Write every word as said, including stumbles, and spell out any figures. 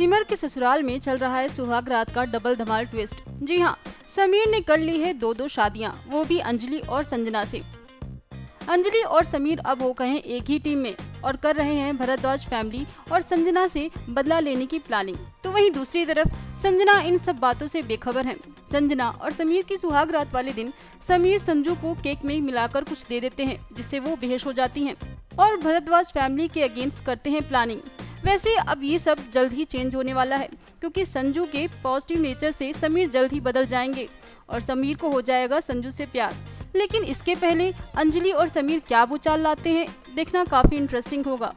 सिमर के ससुराल में चल रहा है सुहाग रात का डबल धमाल ट्विस्ट। जी हाँ, समीर ने कर ली है दो दो शादियां, वो भी अंजलि और संजना से। अंजलि और समीर अब वो कहें एक ही टीम में और कर रहे हैं भरद्वाज फैमिली और संजना से बदला लेने की प्लानिंग। तो वहीं दूसरी तरफ संजना इन सब बातों से बेखबर है। संजना और समीर की सुहाग रात वाले दिन समीर संजू को केक में मिलाकर कुछ दे देते हैं, जिससे वो बेहोश हो जाती हैं और भरद्वाज फैमिली के अगेंस्ट करते हैं प्लानिंग। वैसे अब ये सब जल्द ही चेंज होने वाला है, क्योंकि संजू के पॉजिटिव नेचर से समीर जल्द ही बदल जाएंगे और समीर को हो जाएगा संजू से प्यार। लेकिन इसके पहले अंजलि और समीर क्या भूचाल लाते हैं, देखना काफी इंटरेस्टिंग होगा।